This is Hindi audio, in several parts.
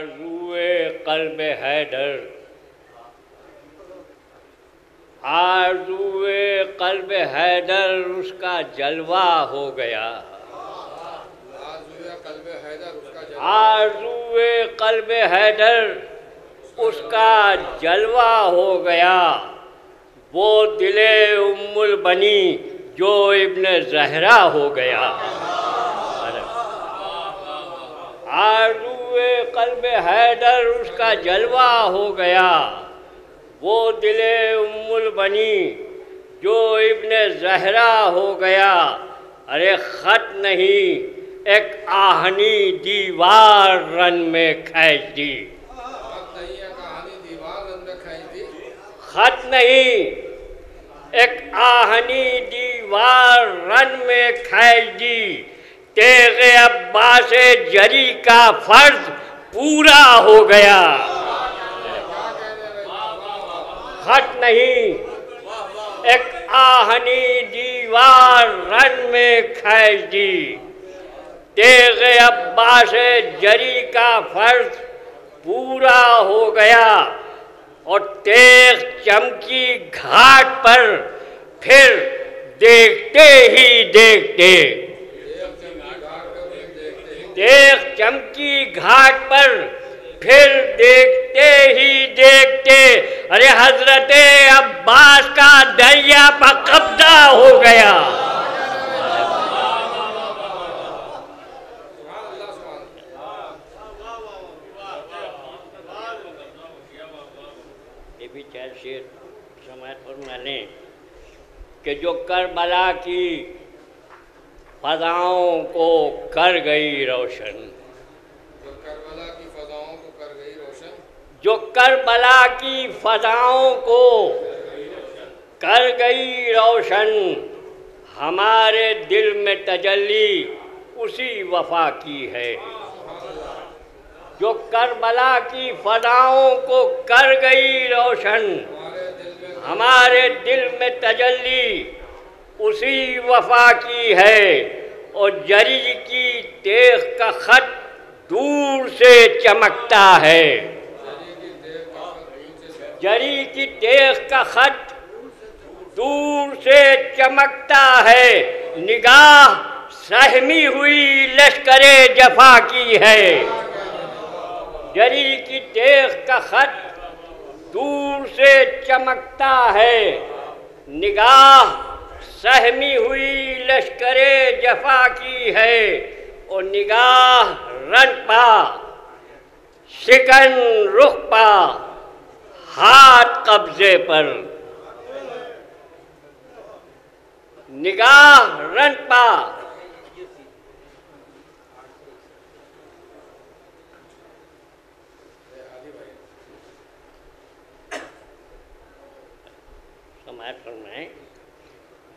आरज़ूए क़ल्ब हैदर, आरज़ूए क़ल्ब हैदर उसका जलवा हो गया। आरज़ूए क़ल्ब हैदर उसका जलवा हो गया। वो दिले उम्मुल बनी जो इब्ने ज़हरा हो गया। आरज़ूए क़ल्ब हैदर उसका जलवा हो गया। वो दिले उम्मुल बनी जो इब्ने ज़हरा हो गया। अरे ख़त नहीं एक आहनी दीवार रन में खींच दी। खत नहीं एक आहनी दीवार रन में खींच दी। तेगे अब्बास जरी का फर्ज पूरा हो गया। खत नहीं एक आहनी दीवार रन में खींच दी। तेगे अब्बास जरी का फर्ज पूरा हो गया। और तेज चमकी घाट पर फिर देखते ही देखते, तेज चमकी घाट पर फिर देखते ही देखते, अरे हजरत अब्बास का दरिया पर कब्जा हो गया। कि जो करबला की फजाओं को कर गई रोशन, जो करबला की फजाओं को कर गई रोशन, जो करबला की फजाओं को कर गई रोशन, हमारे दिल में तजल्ली उसी वफा की है। जो करबला की फजाओं को कर गई रोशन, हमारे दिल में तजल्ली उसी वफा की है। और जरी की तेख का खत दूर से चमकता है। जरी की तेख का खत दूर से चमकता है। निगाह सहमी हुई लश्करे जफा की है। जरी की तेख का खत दूर से चमकता है। निगाह सहमी हुई लश्करे जफा की है। और निगाह रन पा शिकन रुख पा हाथ कब्जे पर, निगाह रन पा फरमाए,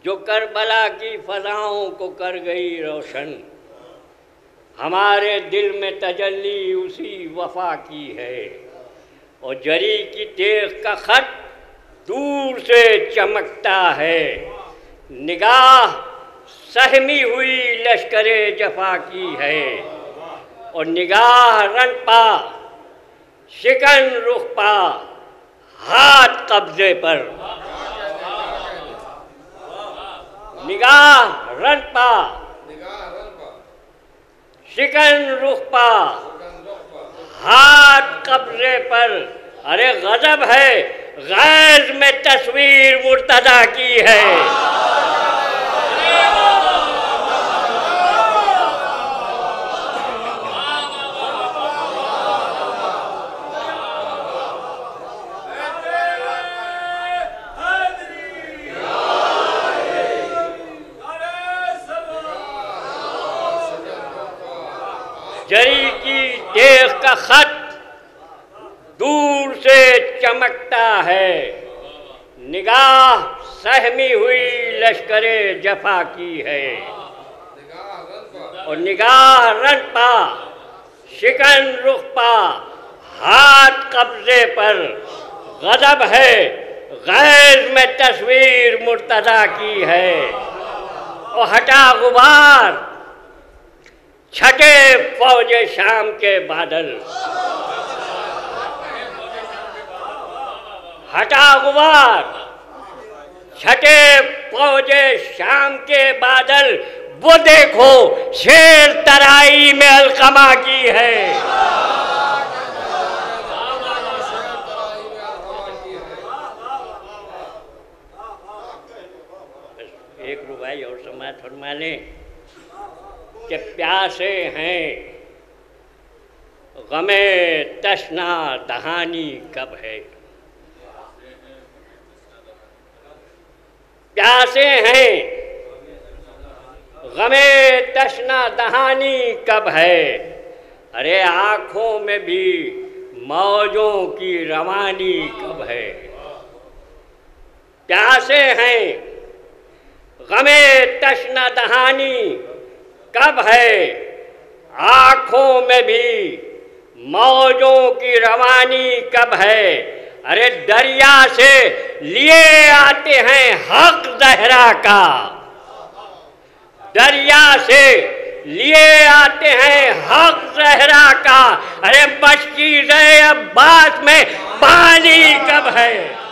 जो करबला की फजाओं को कर गई रोशन, हमारे दिल में तजल्ली उसी वफा की है। और जरी की तेख का खत दूर से चमकता है। निगाह सहमी हुई लश्करे जफा की है। और निगाह रन पा शिकन रुख पा हाथ कब्जे पर, निगाह रन पा शिकन रुख पा हाथ कब्जे पर। अरे गजब है, गैज में तस्वीर मुर्तदा की है। जरी की तेख का खत दूर से चमकता है। निगाह सहमी हुई लश्करे जफा की है। और निगाह रन पा शिकन रुख पा हाथ कब्जे पर। गजब है, गैज में तस्वीर मुर्तदा की है। और हटा गुबार छठे फौज शाम के बादल। हटा गुबार, छठे पौधे शाम के बादल, वो देखो शेर तराई में अलकमा की है। एक रुबाई और समाज फरमा लें कि प्यासे हैं गमे तश्ना दहानी कब है, प्यासे हैं गमे तश्ना दहानी कब है, अरे आँखों में भी मौजों की रवानी कब है। प्यासे हैं गमे तश्ना दहानी कब है, आँखों में भी मौजों की रवानी कब है, अरे दरिया से लिए आते हैं हक जहरा का, दरिया से लिए आते हैं हक जहरा का, अरे बस्ती अब्बास में पानी कब है।